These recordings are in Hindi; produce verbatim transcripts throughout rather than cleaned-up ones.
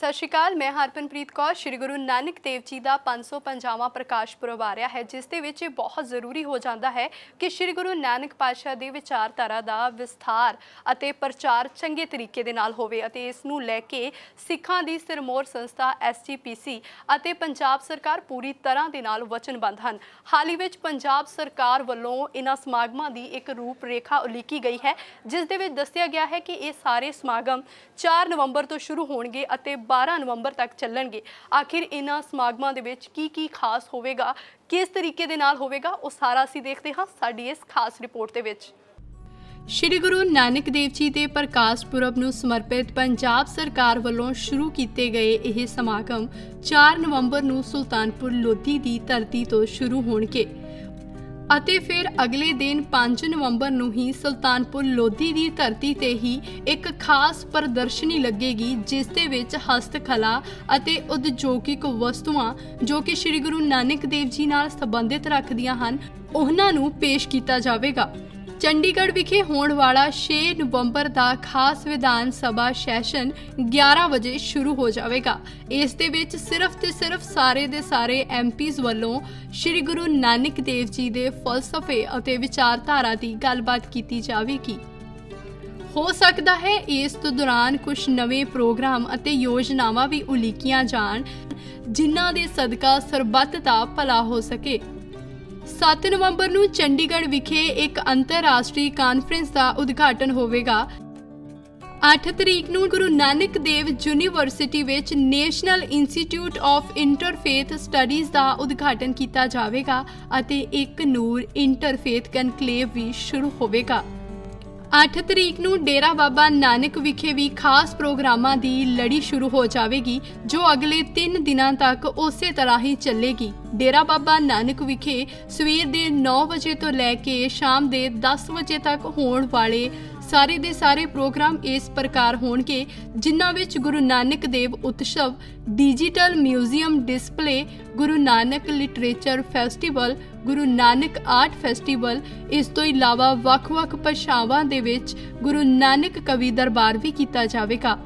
सत श्री अकाल, मैं हरप्रीत कौर। श्री गुरु नानक देव जी का पाँच सौ पंजावां प्रकाश पुरब आ रहा है, जिस दे विच बहुत जरूरी हो जाता है कि श्री गुरु नानक पातशाह की विचारधारा का विस्तार अते प्रचार चंगे तरीके दे नाल होवे। इस नूं लैके सिखां दी सिरमौर संस्था एस जी पी सी अते पंजाब सरकार पूरी तरह के नाल वचनबंध हैं। हाल ही में पंजाब सरकार वालों इन्हां समागमां की एक रूपरेखा उलीकी गई है, जिस दे विच दस्सिया गया है कि ये सारे समागम चार नवंबर तो शुरू होणगे अते बारह नवंबर तक चलणगे। आखिर इन्हां समागमां दे विच की की खास होवेगा, किस तरीके दे नाल होवेगा, वो सारा असीं देखदे हां साडी इस खास रिपोर्ट दे विच। श्री गुरु नानक देव जी के प्रकाश पुरब नूं समर्पित पंजाब सरकार वालों शुरू किए गए यह समागम चार नवंबर नूं सुल्तानपुर लोधी की धरती तो शुरू होणगे अते फिर अगले दिन पाँच नवंबर नूं ही सुल्तानपुर लोधी की धरती ते ही एक खास प्रदर्शनी लगेगी, जिस दे विच हस्तकला अते उद्योगिक वस्तुआं जो कि श्री गुरु नानक देव जी नाल संबंधित रखदियां हन उहनां नूं पेश कीता जावेगा। चंडीगढ़ विखे होने वाला छे नवंबर का खास विधान सभा सैशन ग्यारह बजे शुरू हो जाएगा। इस दे विच सिर्फ ते सिर्फ सारे दे सारे एम पीज़ वालों श्री गुरु नानक देव जी के फलसफे और विचारधारा की गलबात की जाएगी। हो सकता है इस तो दौरान कुछ नवे प्रोग्राम अते योजनावां भी उलीकियां जान, जिन्हां दे सदका सरबत दा भला हो सके। सात नवंबर नूं चंडीगढ़ विखे एक अंतरराष्ट्रीय कॉन्फ्रेंस का उद्घाटन होगा। आठ तरीक नूं गुरु नानक देव यूनिवर्सिटी विच national institute of interfaith studies का उद्घाटन किया जाएगा अते एक नूर इंटरफेथ कनक्लेव भी शुरू होगा। आठ तरीक नूं डेरा बाबा नानक विखे भी खास प्रोग्रामां दी लड़ी शुरू हो जाएगी, जो अगले तीन दिनां तक उस तरह ही चलेगी। डेरा बाबा नानक विखे सवेर के नौ बजे तो लैके शाम के दस बजे तक होने वाले सारे दे सारे प्रोग्राम इस प्रकार होणगे, जिन्हां विच गुरु नानक देव उत्सव, digital museum display, Guru Nanak literature festival, Guru Nanak art festival, इस तो इलावा वख-वख भाषावां दे विच गुरु नानक कवि दरबार भी कीता जावेगा।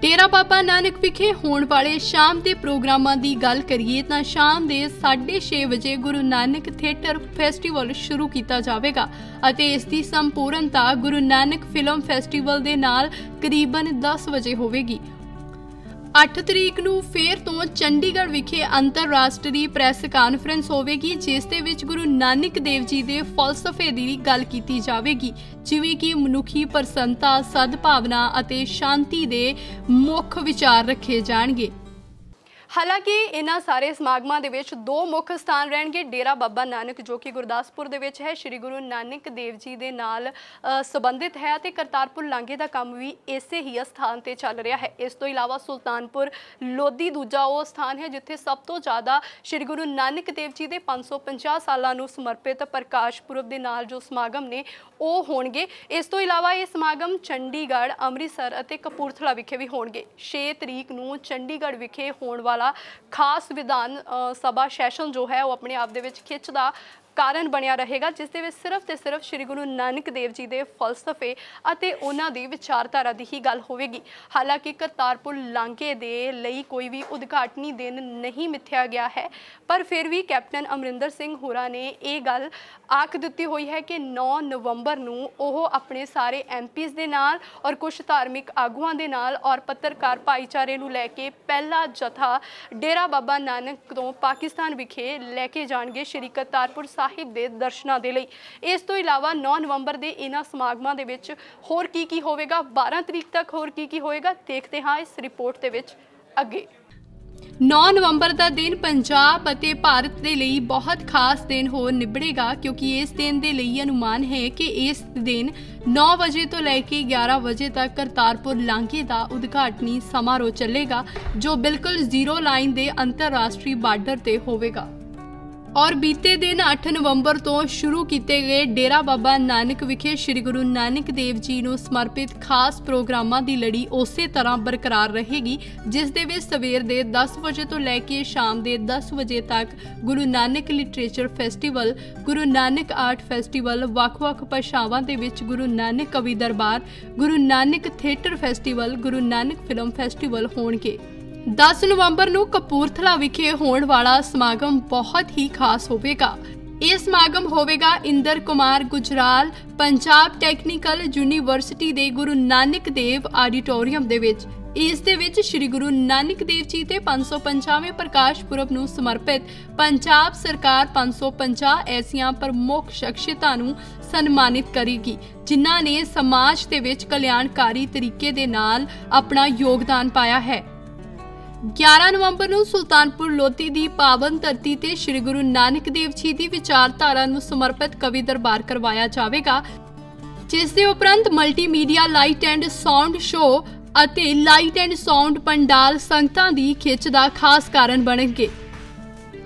डेरा बाबा नानक विखे होने वाले शाम के प्रोग्रामा की गल करिए तो शाम के साढ़े छे बजे गुरु नानक थिएटर फैसटीवल शुरू किया जाएगा और इसकी संपूर्णता गुरु नानक फिल्म फैसटीवल के नाल करीबन दस बजे होगी। अठ तरीक नूं फिर तो चंडीगढ़ विखे अंतरराष्ट्रीय प्रैस कानफ्रेंस होगी, जिस दे विच गुरु नानक देव जी के फलसफे की गल की जाएगी, जिवें कि मनुखी प्रसन्नता, सद्भावना अते शांति दे मुख्य विचार रखे जाणगे। हालांकि इन्हां सारे समागमां दे विच दो मुख स्थान रहणगे। डेरा बाबा नानक जो कि गुरदासपुर दे विच है, श्री गुरु नानक देव जी दे नाल संबंधित है ते करतारपुर लांघे दा काम भी इसे ही स्थान ते चल रहा है। इस तो इलावा सुल्तानपुर लोधी दूजा वो स्थान है जिथे सब तो ज़्यादा श्री गुरु नानक देव जी के पाँच सौ पंजाह सालां नूं समर्पित प्रकाश पुरब दे नाल जो समागम ने वो होणगे। इस तो इलावा ये समागम चंडीगढ़, अमृतसर अते कपूरथला विखे भी होणगे। छे तरीक नूं चंडीगढ़ विखे होण वाला खास विधान सभा सैशन जो है वो अपने आप दे विच खिच दा कारण बनिया रहेगा, जिस दे विच सिर्फ ते सिर्फ श्री गुरु नानक देव जी के फलसफे अते उन्हां दी विचारधारा की ही गल होगी। हालांकि करतारपुर लांघे दे लई कोई भी उद्घाटनी दिन नहीं मिथ्या गया है, पर फिर भी कैप्टन अमरिंदर सिंह होरां ने ये गल आख दित्ती हुई है कि नौ नवंबर नूं ओह अपने सारे एम पीज़ दे नाल और कुछ धार्मिक आगुआं दे नाल और पत्रकार भाईचारे नूं लैके पहला जत्था डेरा बाबा नानक तों पाकिस्तान विखे लैके जाणगे श्री करतारपुर ਸਾਹਿਬ ਦੇ ਦਰਸ਼ਨਾਂ ਦੇ ਲਈ। ਇਸ ਤੋਂ ਇਲਾਵਾ नौ ਨਵੰਬਰ ਦੇ ਇਹਨਾਂ ਸਮਾਗਮਾਂ ਦੇ ਵਿੱਚ ਹੋਰ ਕੀ ਕੀ ਹੋਵੇਗਾ, बारह ਤਰੀਕ ਤੱਕ ਹੋਰ ਕੀ ਕੀ ਹੋਏਗਾ, ਦੇਖਦੇ ਹਾਂ ਇਸ ਰਿਪੋਰਟ ਦੇ ਵਿੱਚ ਅੱਗੇ। नौ नवंबर का दिन पंजाब अते भारत के लिए बहुत खास दिन हो निबड़ेगा, क्योंकि इस दिन के लिए अनुमान है कि इस दिन नौ बजे तो लैके ग्यारह बजे तक करतारपुर लांघे का उद्घाटनी समारोह चलेगा, जो बिल्कुल जीरो लाइन के अंतरराष्ट्रीय बार्डर पर होगा। और बीते दिन अठ नवंबर तो शुरू किए गए डेरा बाबा नानक विखे श्री गुरु नानक देव जी को समर्पित खास प्रोग्रामां की लड़ी उस तरह बरकरार रहेगी, जिस दे विच सवेर दे दस बजे तो लैके शाम के दस बजे तक Guru Nanak literature festival, Guru Nanak art festival, ਵੱਖ-ਵੱਖ ਭਾਸ਼ਾਵਾਂ ਦੇ ਵਿੱਚ गुरु नानक कवि दरबार, Guru Nanak theatre festival, Guru Nanak film festival होणगे। दस नवंबर ਨੂੰ ਕਪੂਰਥਲਾ ਵਿਖੇ ਹੋਣ ਵਾਲਾ समागम बहुत ही खास ਹੋਵੇਗਾ। यह समागम होगा इंद्र कुमार गुजराल पंजाब टैक्नीकल यूनीवर्सिटी के गुरु नानक देव आडिटोरीयम के विच। इस दे विच श्री गुरु नानक देव जी के पांच सौ पंजावे प्रकाश पुरब नूं समर्पित पंजाब सरकार पांच सौ पंजाह ऐसिया प्रमुख शख्सियतां नूं सन्मानित करेगी जिन्हां ने समाज के विच कल्याणकारी तरीके दे नाल अपना योगदान पाया है। ग्यारह नवंबर को सुल्तानपुर लोधी की पावन धरती ते श्री गुरु नानक देव जी की विचारधारा नूं समर्पित कवि दरबार करवाया जाएगा, जिस दे उपरंत multimedia light and sound show अते लाइट एंड साउंड पंडाल संगतां दी खिच दा खास कारण बनणगे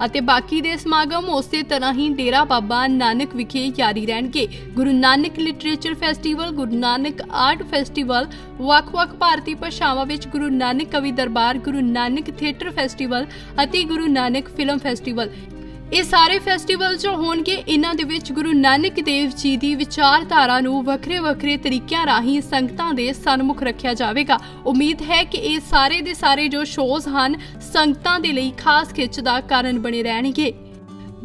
अते बाकी दे समागम उस तरह ही डेरा बाबा नानक विखे जारी रहणगे। Guru Nanak literature festival, Guru Nanak art festival, ਵੱਖ-ਵੱਖ भारतीय भाषावां विच गुरु नानक कवि दरबार, गुरु नानक थिएटर फैसटीवल अते गुरु नानक फिल्म फैसटीवल, ये सारे फैसटीवल जो होणगे इन्हां दे विच गुरु नानक देव जी की विचारधारा नूं वखरे-वखरे तरीकिਆਂ राहीं संगतां दे सन्मुख रखिया जाएगा। उम्मीद है कि ये सारे दे सारे जो शोज़ हन संगतां दे लई खास खिच दा कारण बने रहणगे।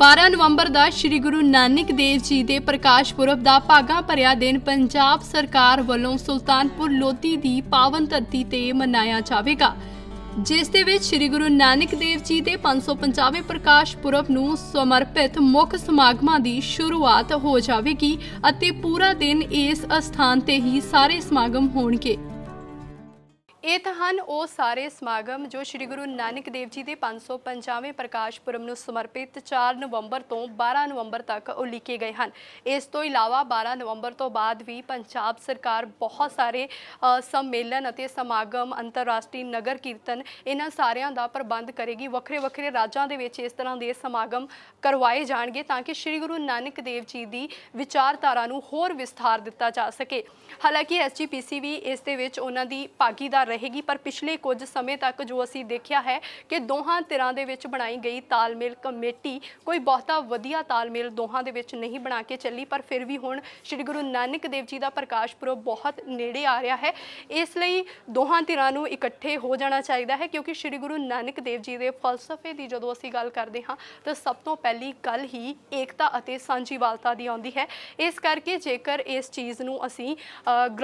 बारह नवंबर का श्री गुरु नानक देव जी के प्रकाश पुरब का भागा भरिया दिन पंजाब सरकार वालों सुल्तानपुर लोधी की पावन धरती ते मनाया जाएगा, जिस दे विच श्री गुरु नानक देव जी के पांच सौ पंजावे प्रकाश पुरब नूं समर्पित मुख समागमां दी शुरुआत हो जाएगी अते पूरा दिन इस अस्थान ते ही सारे समागम होणगे। ਇਹ ਤਾਂ ਹਨ ਉਹ ਸਾਰੇ ਸਮਾਗਮ ਜੋ ਸ਼੍ਰੀ ਗੁਰੂ ਨਾਨਕ ਦੇਵ ਜੀ ਦੇ ਪੰਜ ਸੌ ਪੰਜਾਹਵੇਂ ਪ੍ਰਕਾਸ਼ ਪੁਰਬ ਨੂੰ ਸਮਰਪਿਤ ਚਾਰ ਨਵੰਬਰ ਤੋਂ ਬਾਰ੍ਹਾਂ ਨਵੰਬਰ ਤੱਕ ਉਲੀਕੇ ਗਏ ਹਨ। ਇਸ ਤੋਂ ਇਲਾਵਾ ਬਾਰ੍ਹਾਂ ਨਵੰਬਰ ਤੋਂ ਬਾਅਦ ਵੀ ਪੰਜਾਬ ਸਰਕਾਰ ਬਹੁਤ ਸਾਰੇ ਸੰਮੇਲਨ ਅਤੇ ਸਮਾਗਮ, ਅੰਤਰਰਾਸ਼ਟਰੀ ਨਗਰ ਕੀਰਤਨ, ਇਹਨਾਂ ਸਾਰਿਆਂ ਦਾ ਪ੍ਰਬੰਧ ਕਰੇਗੀ। ਵੱਖਰੇ ਵੱਖਰੇ ਰਾਜਾਂ ਦੇ ਵਿੱਚ ਇਸ ਤਰ੍ਹਾਂ ਦੇ ਸਮਾਗਮ ਕਰਵਾਏ ਜਾਣਗੇ ਤਾਂ ਕਿ ਸ਼੍ਰੀ ਗੁਰੂ ਨਾਨਕ ਦੇਵ ਜੀ ਦੀ ਵਿਚਾਰਧਾਰਾ ਨੂੰ ਹੋਰ ਵਿਸਥਾਰ ਦਿੱਤਾ ਜਾ ਸਕੇ। ਹਾਲਾਂਕਿ ਐਸ ਜੀ ਪੀ ਸੀ ਵੀ ਇਸ ਦੇ ਵਿੱਚ ਉਹਨਾਂ ਦੀ ਭਾਗੀਦਾਰ रहेगी, पर पिछले कुछ समय तक जो असी देखा है कि दोहां धिरां दे विच बनाई गई तालमेल कमेटी कोई बहुता वधिया तालमेल दोहां दे विच नहीं बना के चली, पर फिर भी हुण श्री गुरु नानक देव जी का प्रकाश पुरब बहुत नेड़े आ रहा है, इसलिए दोहां धिरां नूं इकट्ठे हो जाना चाहिए है। क्योंकि श्री गुरु नानक देव जी के फलसफे की जो असी गल करते हाँ तो सब तो पहली गल ही एकता अते सांझीवालता की आउंदी है। इस करके जेकर इस चीज़ नूं असी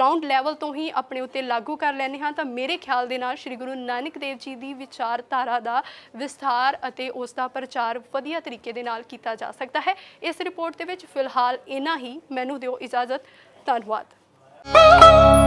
ग्राउंड लैवल तो ही अपने उत्ते लागू कर लैंदे हां तां मेरे ख्याल दे नाल श्री गुरु नानक देव जी की विचारधारा का विस्तार अते उसका प्रचार वधिया तरीके दे नाल कीता जा सकता है। इस रिपोर्ट दे विच फिलहाल इन्ना ही, मैनू दिओ इजाज़त, धन्यवाद।